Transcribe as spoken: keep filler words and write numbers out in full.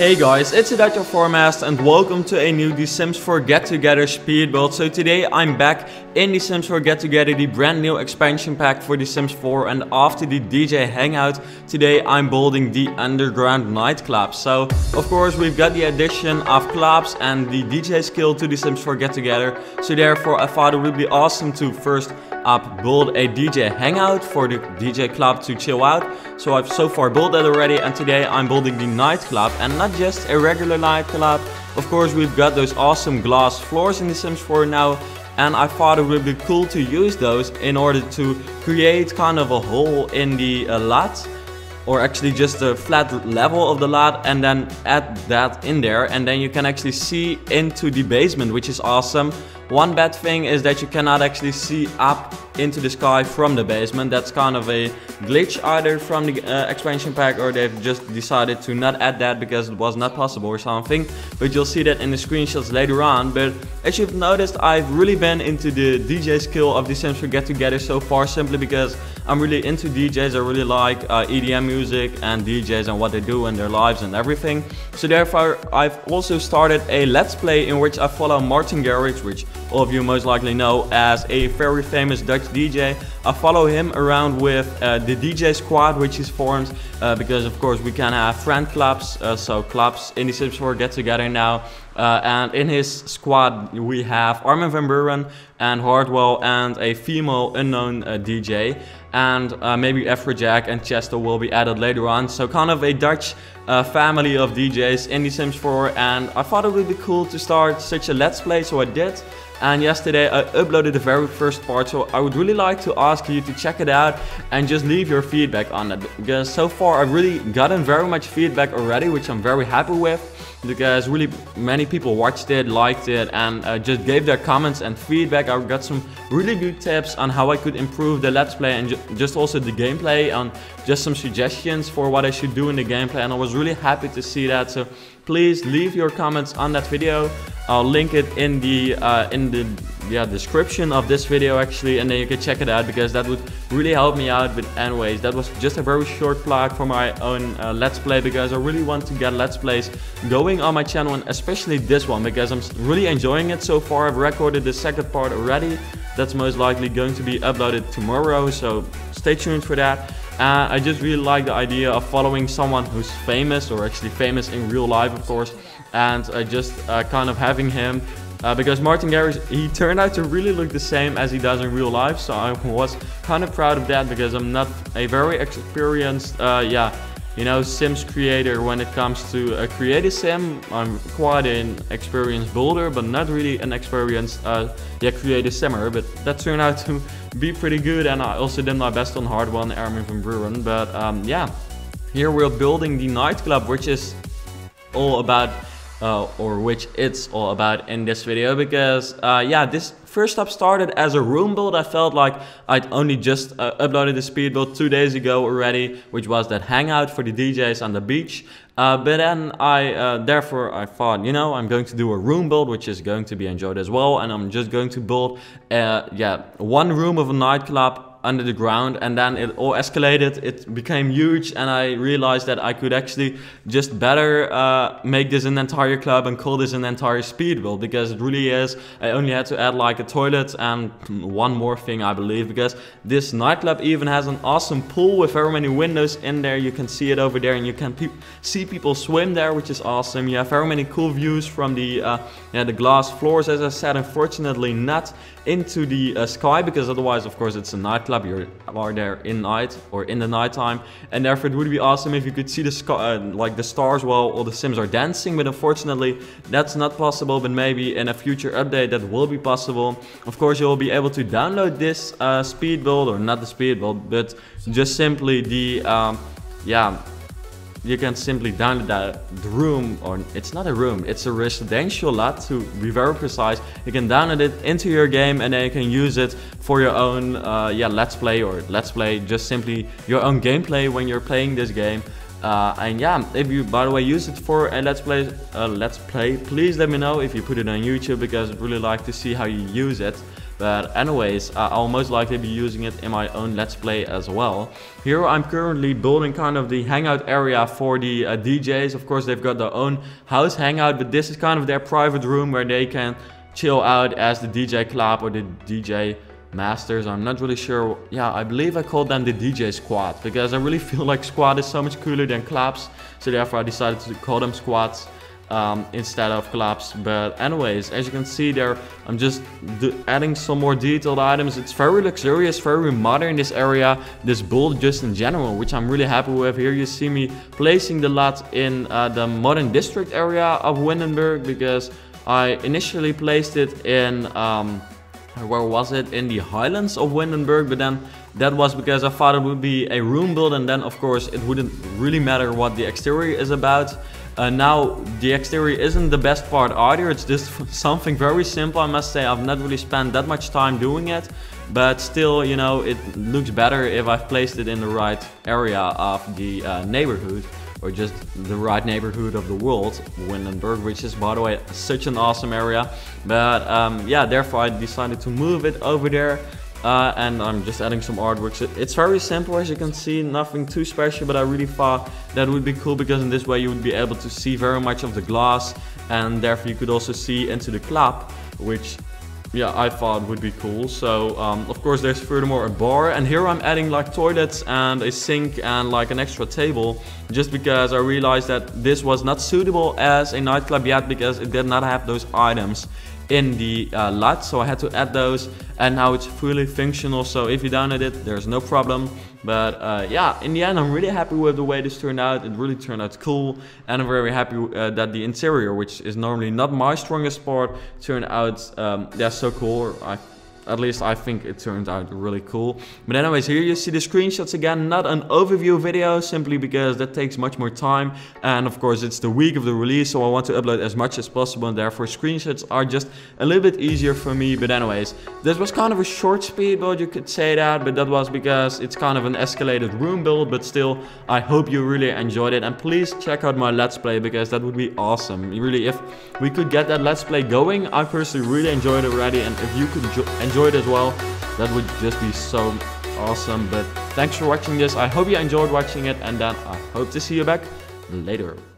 Hey guys, it's Dutch Sims four Master and welcome to a new The Sims four Get Together speed build. So today I'm back in The Sims four Get Together, the brand new expansion pack for The Sims four, and after the D J hangout, today I'm building the underground nightclubs. So of course we've got the addition of clubs and the D J skill to The Sims four Get Together. So therefore I thought it would be awesome to first up build a D J hangout for the D J club to chill out. So I've so far built that already, and today I'm building the nightclub, and not just a regular nightclub. Of course we've got those awesome glass floors in The Sims four now, and I thought it would be cool to use those in order to create kind of a hole in the uh, lot, or actually just the flat level of the lot, and then add that in there, and then you can actually see into the basement, which is awesome. One bad thing is that you cannot actually see up into the sky from the basement. That's kind of a glitch either from the uh, expansion pack, or they've just decided to not add that because it was not possible or something, but you'll see that in the screenshots later on. But as you've noticed, I've really been into the D J skill of The Sims four Get Together so far, simply because I'm really into D Js. I really like uh, E D M music and D Js and what they do and their lives and everything. So therefore I've also started a Let's Play in which I follow Martin Garrix, which all of you most likely know as a very famous Dutch D J. I follow him around with uh, the D J squad, which is formed uh, because of course we can have friend clubs, uh, so clubs in The Sims four Get Together now. Uh, and in his squad we have Armin van Buuren and Hardwell and a female unknown uh, D J, and uh, maybe Afrojack and Chesto will be added later on. So kind of a Dutch uh, family of D Js in The Sims four, and I thought it would be cool to start such a Let's Play, so I did. And yesterday I uploaded the very first part, so I would really like to ask you to check it out and just leave your feedback on it, because so far I've really gotten very much feedback already, which I'm very happy with, because really many people watched it, liked it, and uh, just gave their comments and feedback. I got some really good tips on how I could improve the Let's Play and ju just also the gameplay, and just some suggestions for what I should do in the gameplay, and I was really happy to see that. So please leave your comments on that video. I'll link it in the uh, in the yeah, description of this video actually, and then you can check it out, because that would really help me out. But anyways, that was just a very short plug for my own uh, Let's Play, because I really want to get Let's Plays going on my channel, and especially this one because I'm really enjoying it so far. I've recorded the second part already. That's most likely going to be uploaded tomorrow, so stay tuned for that. Uh, I just really like the idea of following someone who's famous, or actually famous in real life of course, and uh, just uh, kind of having him. Uh, because Martin Garrix, he turned out to really look the same as he does in real life, so I was kind of proud of that, because I'm not a very experienced, uh, yeah, you know, Sims creator when it comes to uh, create a Sim. I'm quite an experienced builder, but not really an experienced, uh, yeah, create a Simmer. But that turned out to be pretty good, and I also did my best on Hardwell and Armin van Buuren. But um, yeah, here we're building the nightclub, which is all about. Uh, or which it's all about in this video, because uh, yeah, this first up started as a room build. I felt like I'd only just uh, uploaded the speed build two days ago already, which was that hangout for the D Js on the beach. Uh, but then I, uh, therefore I thought, you know, I'm going to do a room build, which is going to be enjoyed as well, and I'm just going to build, uh, yeah, one room of a nightclub under the ground. And then it all escalated, it became huge, and I realized that I could actually just better uh, make this an entire club and call this an entire speed build, because it really is. I only had to add like a toilet and one more thing I believe, because this nightclub even has an awesome pool with very many windows in there. You can see it over there, and you can pe see people swim there, which is awesome. You have very many cool views from the uh, yeah, the glass floors, as I said. Unfortunately not into the uh, sky, because otherwise of course it's a nightclub, you are there in night or in the nighttime, and therefore it would be awesome if you could see the sky, uh, like the stars while all the Sims are dancing, but unfortunately that's not possible. But maybe in a future update that will be possible. Of course you'll be able to download this uh, speed build, or not the speed build, but just simply the um, yeah, you can simply download the room, or it's not a room, it's a residential lot to be very precise. You can download it into your game, and then you can use it for your own uh, yeah, Let's Play, or Let's Play just simply your own gameplay when you're playing this game. Uh, and yeah, if you by the way use it for a Let's Play, uh, Let's Play, please let me know if you put it on YouTube, because I'd really like to see how you use it. But anyways, uh, I'll most likely be using it in my own Let's Play as well. Here I'm currently building kind of the hangout area for the uh, D Js. Of course, they've got their own house hangout, but this is kind of their private room where they can chill out as the D J club or the D J masters. I'm not really sure. Yeah, I believe I called them the D J squad because I really feel like squad is so much cooler than clubs. So therefore I decided to call them squads um, instead of clubs. But anyways, as you can see there, I'm just adding some more detailed items. It's very luxurious, very modern, this area, this build just in general, which I'm really happy with. Here you see me placing the lot in uh, the modern district area of Windenburg because I initially placed it in um, where was it? In the highlands of Windenburg, but then that was because I thought it would be a room build, and then of course it wouldn't really matter what the exterior is about. Uh, now the exterior isn't the best part either. It's just something very simple, I must say. I've not really spent that much time doing it, but still, you know, it looks better if I've placed it in the right area of the uh, neighborhood, or just the right neighborhood of the world, Windenburg, which is, by the way, such an awesome area. But um, yeah, therefore I decided to move it over there, uh, and I'm just adding some artworks. It's very simple, as you can see, nothing too special, but I really thought that would be cool because in this way you would be able to see very much of the glass, and therefore you could also see into the club, which, yeah, I thought would be cool. So um, of course there's furthermore a bar, and here I'm adding like toilets and a sink and like an extra table, just because I realized that this was not suitable as a nightclub yet because it did not have those items in the uh, lot, so I had to add those, and now it's fully functional. So if you download it, there's no problem. But uh, yeah, in the end I'm really happy with the way this turned out. It really turned out cool, and I'm very happy uh, that the interior, which is normally not my strongest part, turned out um, that's so cool. I At least I think it turned out really cool. But anyways, here you see the screenshots again, not an overview video, simply because that takes much more time. And of course it's the week of the release, so I want to upload as much as possible, and therefore screenshots are just a little bit easier for me. But anyways, this was kind of a short speed build, you could say that, but that was because it's kind of an escalated room build. But still, I hope you really enjoyed it, and please check out my Let's Play because that would be awesome. Really, if we could get that Let's Play going, I personally really enjoyed it already, and if you could enjoy enjoyed as well, that would just be so awesome. But thanks for watching this. I hope you enjoyed watching it, and then I hope to see you back later.